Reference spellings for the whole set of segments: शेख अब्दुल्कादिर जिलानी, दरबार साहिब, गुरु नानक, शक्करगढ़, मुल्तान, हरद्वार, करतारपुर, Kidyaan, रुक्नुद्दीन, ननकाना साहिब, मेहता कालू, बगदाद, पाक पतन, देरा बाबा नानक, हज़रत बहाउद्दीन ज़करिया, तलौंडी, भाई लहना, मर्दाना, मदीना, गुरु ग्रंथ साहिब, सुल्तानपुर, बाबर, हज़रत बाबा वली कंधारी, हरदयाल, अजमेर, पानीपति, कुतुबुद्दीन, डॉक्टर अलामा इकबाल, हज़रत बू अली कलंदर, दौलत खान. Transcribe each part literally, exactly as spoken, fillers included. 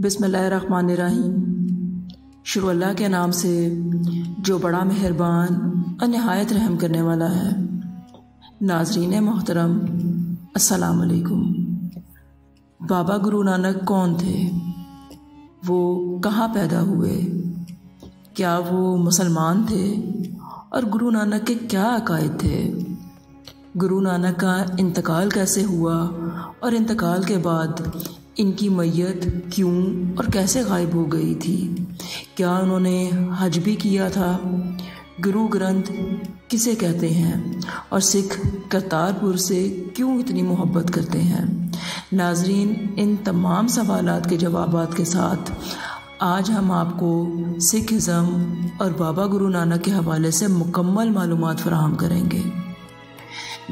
बिस्मिल्लाहिर्रहमानिर्रहीम। शुरू अल्लाह के नाम से जो बड़ा मेहरबान और नहायत रहम करने वाला है। नाजरीन मोहतरम, अस्सलाम अलैकुम। बाबा गुरु नानक कौन थे? वो कहाँ पैदा हुए? क्या वो मुसलमान थे? और गुरु नानक के क्या अकायद थे? गुरु नानक का इंतकाल कैसे हुआ और इंतकाल के बाद इनकी मैयत क्यों और कैसे गायब हो गई थी? क्या उन्होंने हज भी किया था? गुरु ग्रंथ किसे कहते हैं और सिख करतारपुर से क्यों इतनी मोहब्बत करते हैं? नाजरीन, इन तमाम सवालात के जवाबात के साथ आज हम आपको सिखिज़म और बाबा गुरु नानक के हवाले से मुकम्मल मालूमात फराहम करेंगे।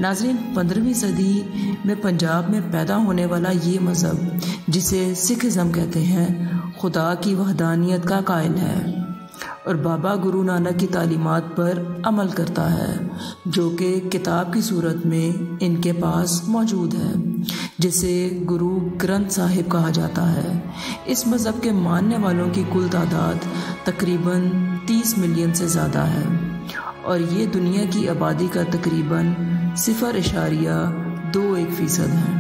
नाजरीन, पंद्रहवीं सदी में पंजाब में पैदा होने वाला ये मज़हब जिसे सिखिज़म कहते हैं, खुदा की वहदानियत का कायल है और बाबा गुरु नानक की तालीमात पर अमल करता है जो कि किताब की सूरत में इनके पास मौजूद है, जिसे गुरु ग्रंथ साहिब कहा जाता है। इस मज़हब के मानने वालों की कुल तादाद तकरीबन तीस मिलियन से ज़्यादा है और ये दुनिया की आबादी का तकरीबन सिफर इशारिया दो एक फ़ीसद हैं।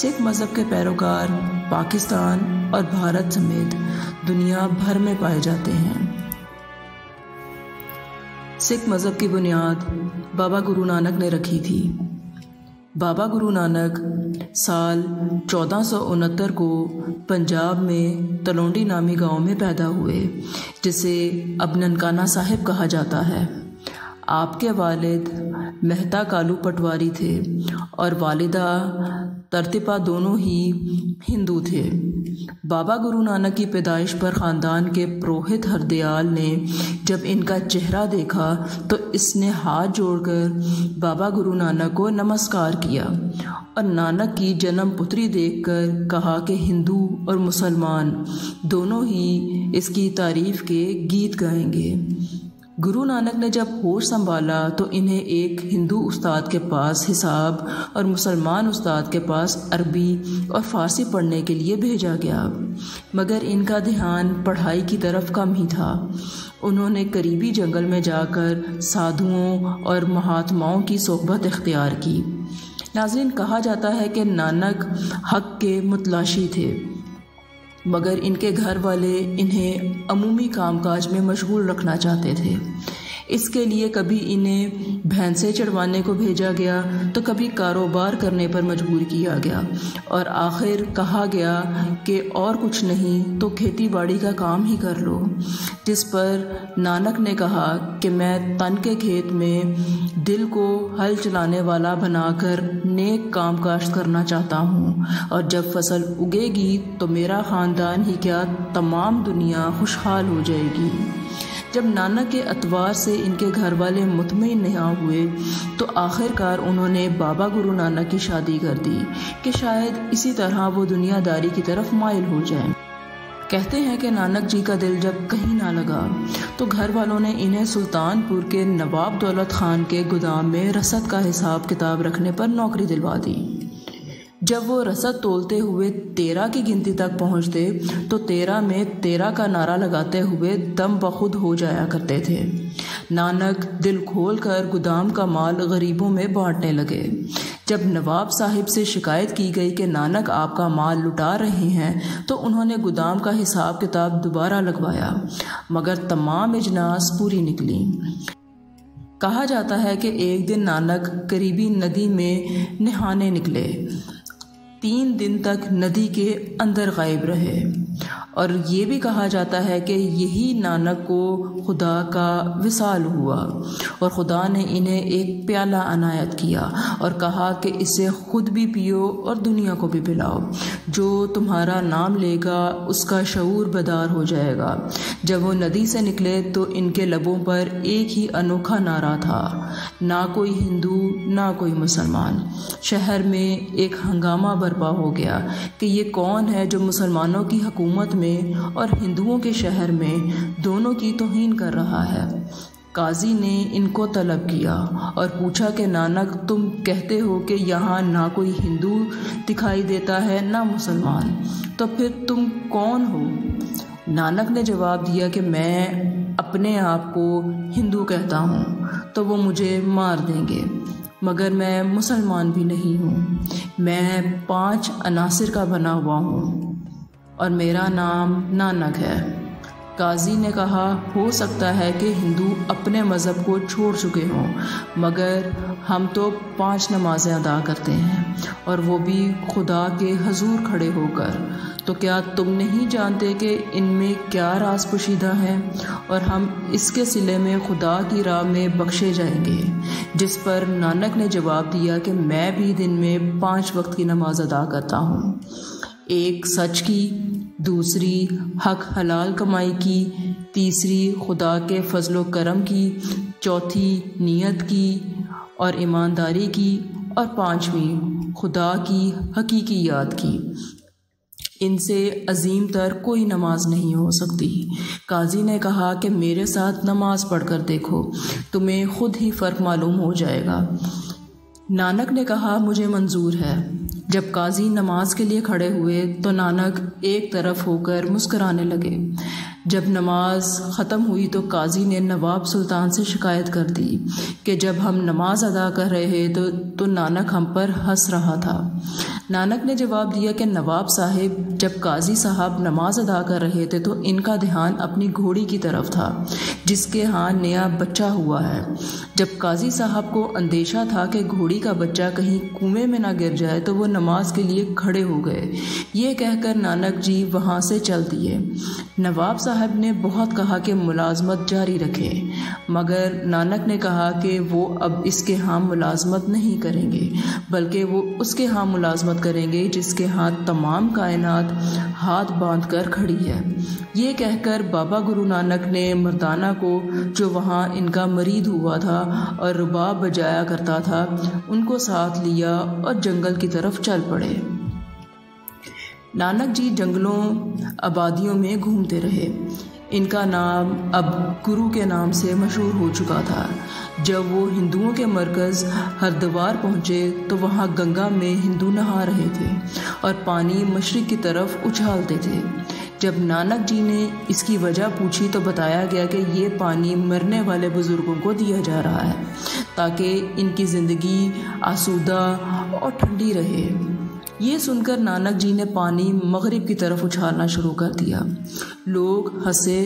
सिख मज़हब के पैरोकार पाकिस्तान और भारत समेत दुनिया भर में पाए जाते हैं। सिख मज़हब की बुनियाद बाबा गुरु नानक ने रखी थी। बाबा गुरु नानक साल चौदह सौ उनहत्तर को पंजाब में तलौंडी नामी गांव में पैदा हुए, जिसे अब ननकाना साहिब कहा जाता है। आपके वालिद मेहता कालू पटवारी थे और वालिदा तरतिपा दोनों ही हिंदू थे। बाबा गुरु नानक की पैदाइश पर ख़ानदान के पुरोहित हरदयाल ने जब इनका चेहरा देखा तो इसने हाथ जोड़कर बाबा गुरु नानक को नमस्कार किया और नानक की जन्म पुत्री देखकर कहा कि हिंदू और मुसलमान दोनों ही इसकी तारीफ़ के गीत गाएंगे। गुरु नानक ने जब होश संभाला तो इन्हें एक हिंदू उस्ताद के पास हिसाब और मुसलमान उस्ताद के पास अरबी और फ़ारसी पढ़ने के लिए भेजा गया, मगर इनका ध्यान पढ़ाई की तरफ कम ही था। उन्होंने करीबी जंगल में जाकर साधुओं और महात्माओं की सोहबत इख्तियार की। नाज़रीन, कहा जाता है कि नानक हक के मुतलाशी थे, मगर इनके घर वाले इन्हें अमूमी कामकाज में मशगूल रखना चाहते थे। इसके लिए कभी इन्हें भैंसें चढ़वाने को भेजा गया तो कभी कारोबार करने पर मजबूर किया गया और आखिर कहा गया कि और कुछ नहीं तो खेती बाड़ी का काम ही कर लो, जिस पर नानक ने कहा कि मैं तन के खेत में दिल को हल चलाने वाला बनाकर नेक काम काश्त करना चाहता हूँ और जब फसल उगेगी तो मेरा ख़ानदान ही क्या तमाम दुनिया खुशहाल हो जाएगी। जब नानक के अतवार से इनके घर वाले मुतमईन नहीं हुए तो आखिरकार उन्होंने बाबा गुरु नानक की शादी कर दी कि शायद इसी तरह वो दुनियादारी की तरफ माइल हो जाएं। कहते हैं कि नानक जी का दिल जब कहीं ना लगा तो घर वालों ने इन्हें सुल्तानपुर के नवाब दौलत खान के गोदाम में रसद का हिसाब किताब रखने पर नौकरी दिलवा दी। जब वो रसद तोलते हुए तेरह की गिनती तक पहुंचते तो तेरह में तेरह का नारा लगाते हुए दम बखुद हो जाया करते थे। नानक दिल खोल कर गोदाम का माल गरीबों में बांटने लगे। जब नवाब साहिब से शिकायत की गई कि नानक आपका माल लुटा रहे हैं तो उन्होंने गोदाम का हिसाब किताब दोबारा लगवाया, मगर तमाम इजनास पूरी निकली। कहा जाता है कि एक दिन नानक करीबी नदी में नहाने निकले, तीन दिन तक नदी के अंदर गायब रहे और ये भी कहा जाता है कि यही नानक को खुदा का विसाल हुआ और खुदा ने इन्हें एक प्याला अनायत किया और कहा कि इसे खुद भी पियो और दुनिया को भी पिलाओ, जो तुम्हारा नाम लेगा उसका शऊर बेदार हो जाएगा। जब वो नदी से निकले तो इनके लबों पर एक ही अनोखा नारा था, ना कोई हिंदू ना कोई मुसलमान। शहर में एक हंगामा बर्पा हो गया कि ये कौन है जो मुसलमानों की हुकूमत में और हिंदुओं के शहर में दोनों की तौहीन कर रहा है। काजी ने इनको तलब किया और पूछा कि नानक, तुम कहते हो कि यहाँ ना कोई हिंदू दिखाई देता है ना मुसलमान, तो फिर तुम कौन हो? नानक ने जवाब दिया कि मैं अपने आप को हिंदू कहता हूँ तो वो मुझे मार देंगे, मगर मैं मुसलमान भी नहीं हूँ। मैं पांच अनासर का बना हुआ हूँ और मेरा नाम नानक है। काजी ने कहा, हो सकता है कि हिंदू अपने मज़हब को छोड़ चुके हों, मगर हम तो पांच नमाजें अदा करते हैं और वो भी खुदा के हुजूर खड़े होकर। तो क्या तुम नहीं जानते कि इनमें क्या राज पोशीदा है और हम इसके सिले में खुदा की राह में बख्शे जाएंगे? जिस पर नानक ने जवाब दिया कि मैं भी दिन में पांच वक्त की नमाज अदा करता हूँ। एक सच की, दूसरी हक हलाल कमाई की, तीसरी खुदा के फजलो करम की, चौथी नियत की और ईमानदारी की और पांचवीं खुदा की हकीकी याद की। इनसे अजीम तर कोई नमाज नहीं हो सकती। काजी ने कहा कि मेरे साथ नमाज पढ़कर देखो, तुम्हें खुद ही फ़र्क मालूम हो जाएगा। नानक ने कहा, मुझे मंजूर है। जब काजी नमाज के लिए खड़े हुए तो नानक एक तरफ होकर मुस्कराने लगे। जब नमाज ख़त्म हुई तो काजी ने नवाब सुल्तान से शिकायत कर दी कि जब हम नमाज अदा कर रहे तो, तो नानक हम पर हंस रहा था। नानक ने जवाब दिया कि नवाब साहिब, जब काजी साहब नमाज अदा कर रहे थे तो इनका ध्यान अपनी घोड़ी की तरफ था जिसके हाँ नया बच्चा हुआ है। जब काजी साहब को अंदेशा था कि घोड़ी का बच्चा कहीं कुएं में ना गिर जाए तो वो नमाज के लिए खड़े हो गए। ये कहकर नानक जी वहाँ से चल दिए। नवाब साहब ने बहुत कहा कि मुलाजमत जारी रखें, मगर नानक ने कहा कि वो अब इसके हाँ मुलाजमत नहीं करेंगे, बल्कि वो उसके हाँ मुलाजमत करेंगे जिसके हाँ तमाम कायनात हाथ बांध कर खड़ी है। ये कहकर बाबा गुरु नानक ने मर्दाना को, जो वहाँ इनका मरीद हुआ था और रुबाब बजाया करता था, उनको साथ लिया और जंगल की तरफ चल पड़े। नानक जी जंगलों आबादियों में घूमते रहे। इनका नाम अब गुरु के नाम से मशहूर हो चुका था। जब वो हिंदुओं के मरकज़ हरद्वार पहुँचे तो वहाँ गंगा में हिंदू नहा रहे थे और पानी मशरिक़ की तरफ उछालते थे। जब नानक जी ने इसकी वजह पूछी तो बताया गया कि ये पानी मरने वाले बुज़ुर्गों को दिया जा रहा है ताकि इनकी ज़िंदगी आसूदा और ठंडी रहे। ये सुनकर नानक जी ने पानी मगरिब की तरफ उछालना शुरू कर दिया। लोग हंसे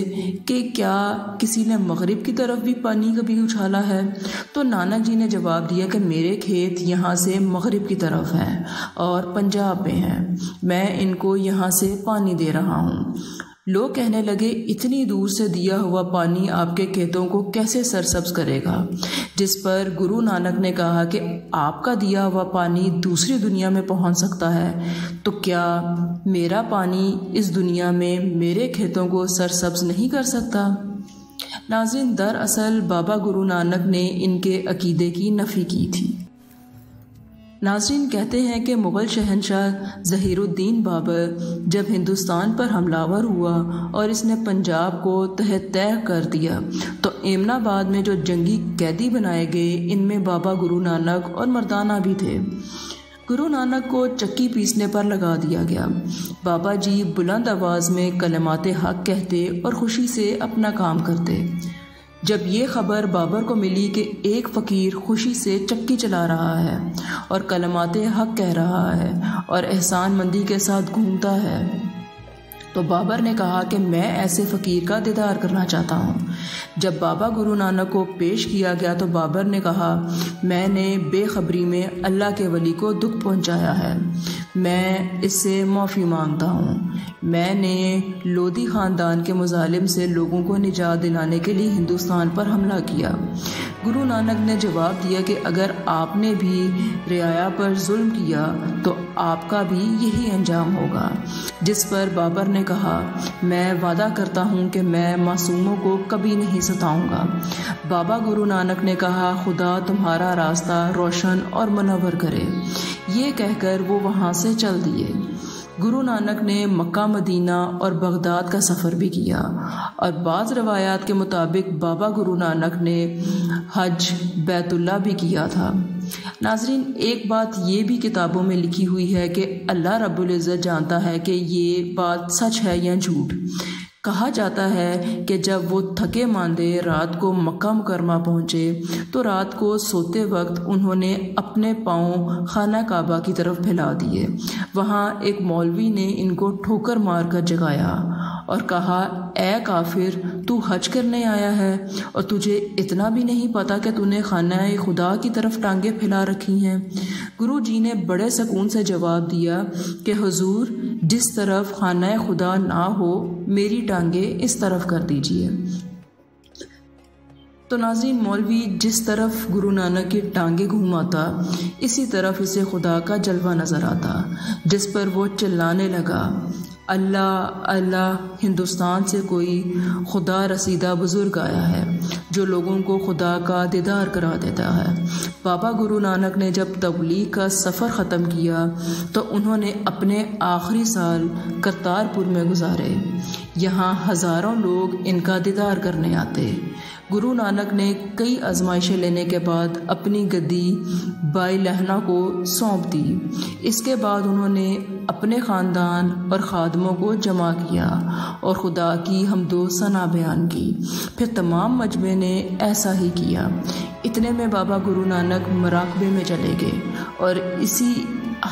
कि क्या किसी ने मगरिब की तरफ भी पानी कभी उछाला है? तो नानक जी ने जवाब दिया कि मेरे खेत यहाँ से मगरिब की तरफ हैं और पंजाब में हैं, मैं इनको यहाँ से पानी दे रहा हूँ। लोग कहने लगे, इतनी दूर से दिया हुआ पानी आपके खेतों को कैसे सरसब्ज करेगा? जिस पर गुरु नानक ने कहा कि आपका दिया हुआ पानी दूसरी दुनिया में पहुंच सकता है, तो क्या मेरा पानी इस दुनिया में मेरे खेतों को सरसब्ज नहीं कर सकता? नाज़रीन, दरअसल बाबा गुरु नानक ने इनके अकीदे की नफ़ी की थी। नाज़रीन, कहते हैं कि मुग़ल शहनशाह ज़हीरुद्दीन बाबर जब हिंदुस्तान पर हमलावर हुआ और इसने पंजाब को तह तय कर दिया तो एमनाबाद में जो जंगी कैदी बनाए गए इनमें बाबा गुरु नानक और मर्दाना भी थे। गुरु नानक को चक्की पीसने पर लगा दिया गया। बाबा जी बुलंद आवाज़ में कलमाते हक कहते और खुशी से अपना काम करते। जब ये खबर बाबर को मिली कि एक फ़कीर खुशी से चक्की चला रहा है और कलमाते हक कह रहा है और एहसान मंदी के साथ घूमता है, तो बाबर ने कहा कि मैं ऐसे फ़कीर का दीदार करना चाहता हूँ। जब बाबा गुरु नानक को पेश किया गया तो बाबर ने कहा, मैंने बेखबरी में अल्लाह के वली को दुख पहुँचाया है, मैं इससे माफ़ी मांगता हूँ। मैंने लोधी ख़ानदान के मुजालिम से लोगों को निजात दिलाने के लिए हिंदुस्तान पर हमला किया। गुरु नानक ने जवाब दिया कि अगर आपने भी रियाया पर जुल्म किया तो आपका भी यही अंजाम होगा। जिस पर बाबर ने कहा, मैं वादा करता हूँ कि मैं मासूमों को कभी नहीं सताऊँगा। बाबा गुरु नानक ने कहा, खुदा तुम्हारा रास्ता रोशन और मनवर करे। ये कहकर वो वहाँ से चल दिए। गुरु नानक ने मक्का, मदीना और बगदाद का सफ़र भी किया और बाज़ रवायात के मुताबिक बाबा गुरु नानक ने हज बैतुल्ला भी किया था। नाजरीन, एक बात ये भी किताबों में लिखी हुई है कि अल्लाह रब्बुल इज़्ज़त जानता है कि ये बात सच है या झूठ। कहा जाता है कि जब वो थके मांदे रात को मक्का मुकरमा पहुँचे तो रात को सोते वक्त उन्होंने अपने पाँव खाना काबा की तरफ फैला दिए। वहाँ एक मौलवी ने इनको ठोकर मारकर जगाया और कहा, ए काफिर, तू हज करने आया है और तुझे इतना भी नहीं पता कि तूने खाना-ए खुदा की तरफ टांगे फैला रखी हैं। गुरु जी ने बड़े सकून से जवाब दिया कि हुजूर, जिस तरफ खाना-ए खुदा ना हो मेरी टांगे इस तरफ कर दीजिए। तो नाज़रीन, मौलवी जिस तरफ गुरु नानक की टांगे घूमाता इसी तरफ इसे खुदा का जलवा नज़र आता, जिस पर वो चिल्लाने लगा, अल्लाह अल्लाह, हिंदुस्तान से कोई खुदा रसीदा बुज़ुर्ग आया है जो लोगों को खुदा का दीदार करा देता है। बाबा गुरु नानक ने जब तबलीग का सफ़र ख़त्म किया तो उन्होंने अपने आखिरी साल करतारपुर में गुजारे। यहाँ हज़ारों लोग इनका दीदार करने आते। गुरु नानक ने कई आजमाइशें लेने के बाद अपनी गद्दी भाई लहना को सौंप दी। इसके बाद उन्होंने अपने ख़ानदान और खादमों को जमा किया और खुदा की हमदो सना बयान की। फिर तमाम मजमे ने ऐसा ही किया। इतने में बाबा गुरु नानक मराकबे में चले गए और इसी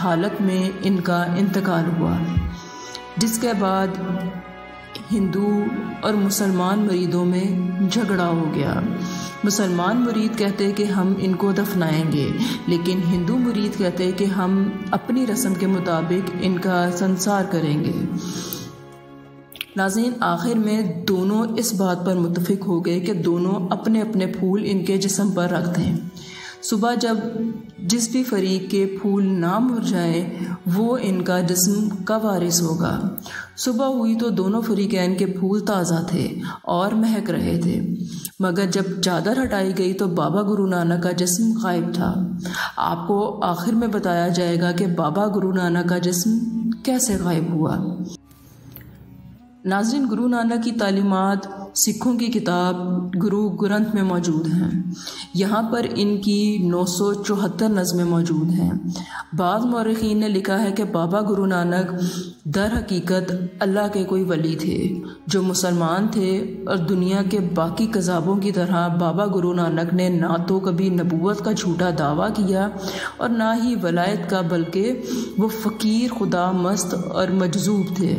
हालत में इनका इंतकाल हुआ, जिसके बाद हिंदू और मुसलमान मुरीदों में झगड़ा हो गया। मुसलमान मुरीद कहते कि हम इनको दफनाएंगे, लेकिन हिंदू मुरीद कहते कि हम अपनी रस्म के मुताबिक इनका संस्कार करेंगे। नाज़रीन, आखिर में दोनों इस बात पर मुत्तफिक हो गए कि दोनों अपने अपने फूल इनके जिस्म पर रख दें। सुबह जब जिस भी फरीक के फूल ना मुरझाए वो इनका जिस्म का वारिस होगा। सुबह हुई तो दोनों फरीकैन के फूल ताज़ा थे और महक रहे थे, मगर जब चादर हटाई गई तो बाबा गुरु नानक का जिस्म गायब था। आपको आखिर में बताया जाएगा कि बाबा गुरु नानक का जिस्म कैसे गायब हुआ। नाज़रीन, गुरु नानक की तालीमात सिखों की किताब गुरु ग्रंथ में मौजूद हैं। यहाँ पर इनकी नौ सौ चौहत्तर नज़में मौजूद हैं। बाज़ मौरिखीन ने लिखा है कि बाबा गुरु नानक दर हकीकत अल्लाह के कोई वली थे जो मुसलमान थे और दुनिया के बाकी कज़ाबों की तरह बाबा गुरु नानक ने ना तो कभी नबूवत का झूठा दावा किया और ना ही वलायत का, बल्कि वो फ़कीर, खुदा मस्त और मजजूब थे।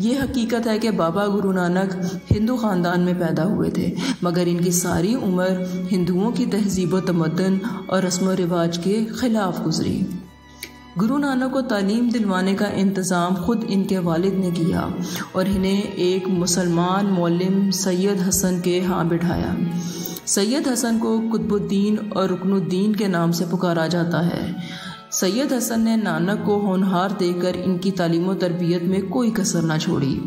ये हकीकत है कि बाबा गुरु नानक हिंदू ख़ानदान में पैदा हुए थे, मगर इनकी सारी उम्र हिंदुओं की तहजीब व तमदन और रस्म व रिवाज के ख़िलाफ़ गुजरी। गुरु नानक को तालीम दिलवाने का इंतज़ाम ख़ुद इनके वालिद ने किया और इन्हें एक मुसलमान मौलिम सैयद हसन के यहाँ बिठाया। सैयद हसन को कुतुबुद्दीन और रुक्नुद्दीन के नाम से पुकारा जाता है। सैयद हसन ने नानक को होनहार देकर इनकी तालीम व तरबियत में कोई कसर ना छोड़ी।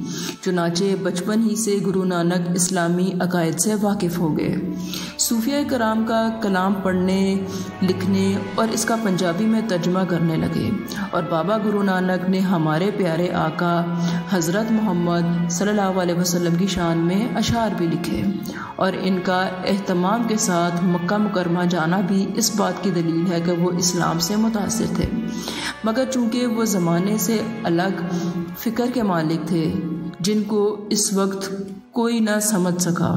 चुनाचे बचपन ही से गुरु नानक इस्लामी अकायद से वाकिफ़ हो गए। सूफिया कराम का कलाम पढ़ने, लिखने और इसका पंजाबी में तर्जमा करने लगे और बाबा गुरु नानक ने हमारे प्यारे आका हज़रत मोहम्मद सल्लल्लाहु अलैहि वसल्लम की शान में अशार भी लिखे और इनका एहतमाम के साथ मक्का मुकरमा जाना भी इस बात की दलील है कि वो इस्लाम से मुतासिर थे, मगर चूंकि वो ज़माने से अलग फ़िक्र के मालिक थे जिनको इस वक्त कोई ना समझ सका।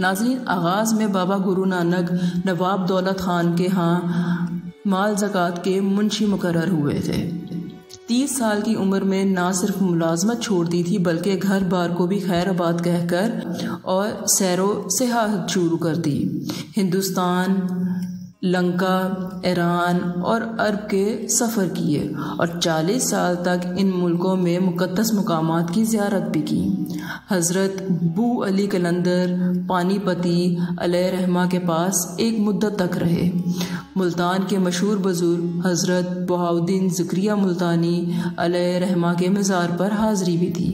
नाज़रीन, आगाज़ में बाबा गुरु नानक नवाब दौलत खान के यहाँ माल ज़कात के मुंशी मुकर्रर हुए थे। तीस साल की उम्र में ना सिर्फ मुलाजमत छोड़ दी थी बल्कि घर बार को भी खैराबाद कहकर और सैरो सियाहत शुरू कर दी। हिंदुस्तान, लंका, ईरान और अरब के सफ़र किए और चालीस साल तक इन मुल्कों में मुक़द्दस मकामात की ज़ियारत भी की। हज़रत बू अली कलंदर पानीपति अलैहि रहमा के पास एक मुद्दत तक रहे। मुल्तान के मशहूर बुज़ुर्ग हज़रत बहाउद्दीन ज़करिया मुल्तानी अलैहि रहमा के मज़ार पर हाज़री भी दी।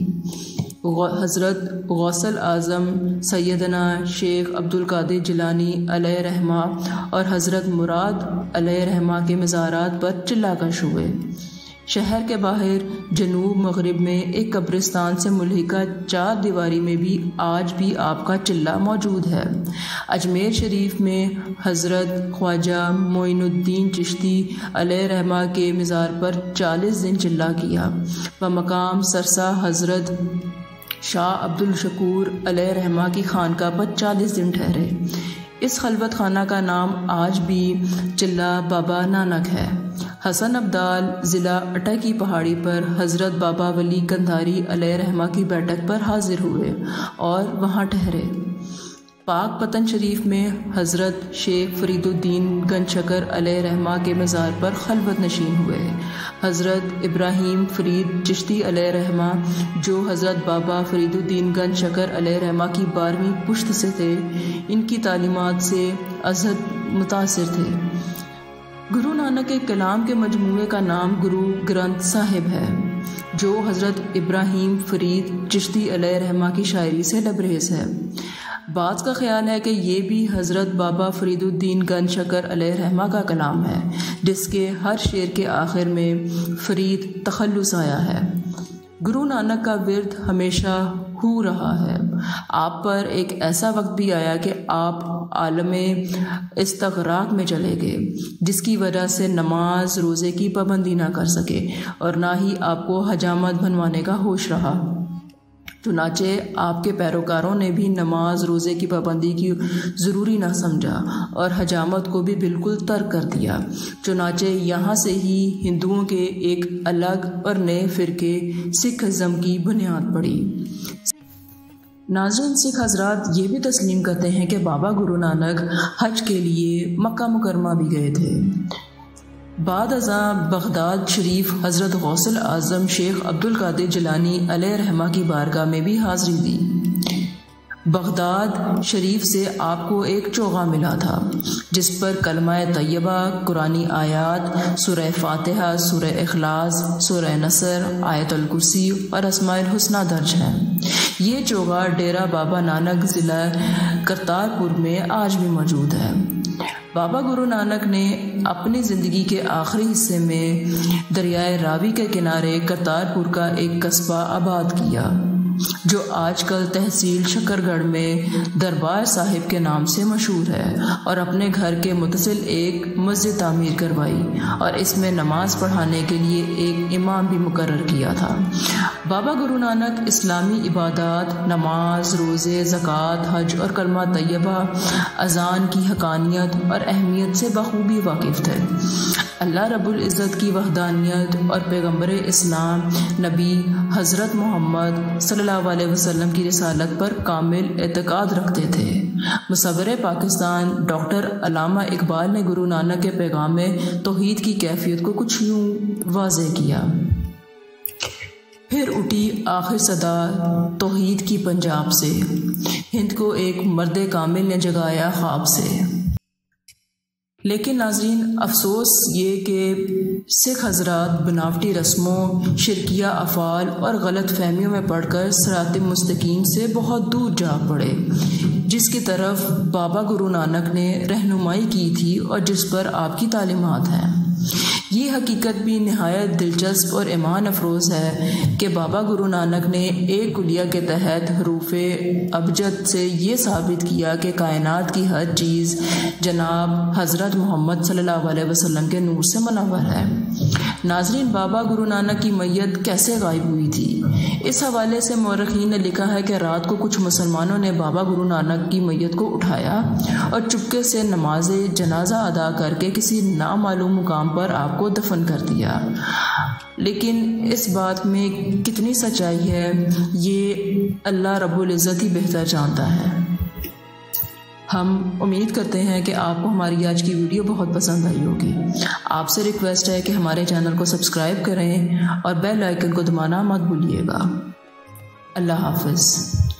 हज़रत गौसल आज़म सैदना शेख अब्दुल्कादिर जिलानी अलैहि रहमा और हज़रत मुराद अलैहि रहमा के मज़ारात पर चिल्लाकश हुए। शहर के बाहर जनूब मगरिब में एक कब्रिस्तान से मुल्हिका चार दीवारी में भी आज भी आपका चिल्ला मौजूद है। अजमेर शरीफ में हज़रत ख्वाजा मोइनुद्दीन चिश्ती अलैहि रहमा के मज़ार पर चालीस दिन चिल्ला किया व मकाम सरसा हज़रत शाह अब्दुल शकूर अलैहि रहमा की खानका पर चालीस दिन ठहरे। इस खलवत खाना का नाम आज भी चिल्ला बाबा नानक है। हसन अब्दाल ज़िला अटा की पहाड़ी पर हज़रत बाबा वली कंधारी अलैहि रहमा की बैठक पर हाजिर हुए और वहाँ ठहरे। पाक पतन शरीफ में हज़रत शेख फरीदुद्दीन गंजशकर अलैहि रहमा के मज़ार पर खलवत नशीन हुए। हज़रत इब्राहीम फरीद चिश्ती अलैहि रहमा, जो हज़रत बाबा फरीदुद्दीन गंजशकर अलैहि रहमा की बारहवीं पुश्त से थे, इनकी तालीमात से अजहद मुतासर थे। गुरु नानक के कलाम के मजमूए का नाम गुरु ग्रंथ साहिब है, जो हज़रत इब्राहीम फरीद चिश्ती अलैहि रहमा की शायरी से लबरेज है। बात का ख्याल है कि ये भी हज़रत बाबा फरीदुद्दीन गंजशकर अलैहि रहमा का कलाम है, जिसके हर शेर के आखिर में फरीद तखल्लुस आया है। गुरु नानक का विरद हमेशा हो रहा है। आप पर एक ऐसा वक्त भी आया कि आप आलमे इस्तग़राक़ में चले गए, जिसकी वजह से नमाज रोज़े की पाबंदी ना कर सके और ना ही आपको हजामत बनवाने का होश रहा। चुनाचे आपके पैरोकारों ने भी नमाज रोज़े की पाबंदी की ज़रूरी ना समझा और हजामत को भी बिल्कुल तर्क कर दिया। चुनाचे यहाँ से ही हिंदुओं के एक अलग और नए फ़िरके सिखज़म की बुनियाद पड़ी। नाज़रीन, सिख हज़रात ये भी तस्लीम करते हैं कि बाबा गुरु नानक हज के लिए मक्का मुकरमा भी गए थे। बाद अज़ा बगदाद शरीफ हज़रत गौसल आज़म शेख अब्दुल्कादिर जिलानी अलैहि रहमा की बारगाह में भी हाज़री दी। बगदाद शरीफ से आपको एक चोगा मिला था, जिस पर कलमाए तैयबा, कुरानी आयात, सूरह फातिहा, सूरह इखलास, सूरह नसर, आयतुल कुर्सी और अस्माइल हुस्ना दर्ज हैं। ये चोगा डेरा बाबा नानक ज़िला करतारपुर में आज भी मौजूद है। बाबा गुरु नानक ने अपनी ज़िंदगी के आखिरी हिस्से में दरियाए रावी के किनारे करतारपुर का एक कस्बा आबाद किया, जो आजकल तहसील शक्करगढ़ में दरबार साहिब के नाम से मशहूर है, और अपने घर के मुतसिल एक मस्जिद तामीर करवाई और इसमें नमाज पढ़ाने के लिए एक इमाम भी मुकर्रर किया था। बाबा गुरु नानक इस्लामी इबादात, नमाज, रोज़े, ज़कात, हज और कलमा तैयबा, अजान की हकानियत और अहमियत से बखूबी वाकिफ़ थे। अल्लाह रब्बुल इज़्ज़त की वहदानियत और पैगम्बर इस्लाम नबी हज़रत मोहम्मद सल्लल्लाहु अलैहि वसल्लम की रिसालत पर कामिल एतकाद रखते थे। मुसव्विर पाकिस्तान डॉक्टर अलामा इकबाल ने गुरु नानक के पैगाम में तौहीद की कैफियत को कुछ यूँ वाज़े किया। फिर उठी आखिर सदा तौहीद की पंजाब से, हिंद को एक मर्द कामिल ने जगाया ख्वाब से। लेकिन नाज़रीन, अफसोस ये कि सिख हज़रात बनावटी रस्मों, शिरकिया अफ़ाल और गलत फहमियों में पढ़कर सिरात मुस्तकीम से बहुत दूर जा पड़े, जिसकी तरफ बाबा गुरु नानक ने रहनुमाई की थी और जिस पर आपकी तालीमात हैं। ये हकीकत भी नहायत दिलचस्प और ईमान अफरोज़ है कि बाबा गुरु नानक ने एक कुलिया के तहत हरूफ़े अबजद से ये साबित किया कि कायनात की हर चीज़ जनाब हज़रत मोहम्मद सल्लल्लाहु अलैहि वसल्लम के नूर से मनवर है। नाज़रीन, बाबा गुरु नानक की मैयत कैसे गायब हुई थी, इस हवाले से मौरखीन ने लिखा है कि रात को कुछ मुसलमानों ने बाबा गुरु नानक की मैयत को उठाया और चुपके से नमाज जनाजा अदा करके किसी नामालूम मुकाम पर आपको दफन कर दिया। लेकिन इस बात में कितनी सच्चाई है, ये अल्लाह रब्बुल इज़्ज़त ही बेहतर जानता है। हम उम्मीद करते हैं कि आपको हमारी आज की वीडियो बहुत पसंद आई होगी। आपसे रिक्वेस्ट है कि हमारे चैनल को सब्सक्राइब करें और बेल आइकन को दबाना मत भूलिएगा। अल्लाह हाफ़िज़।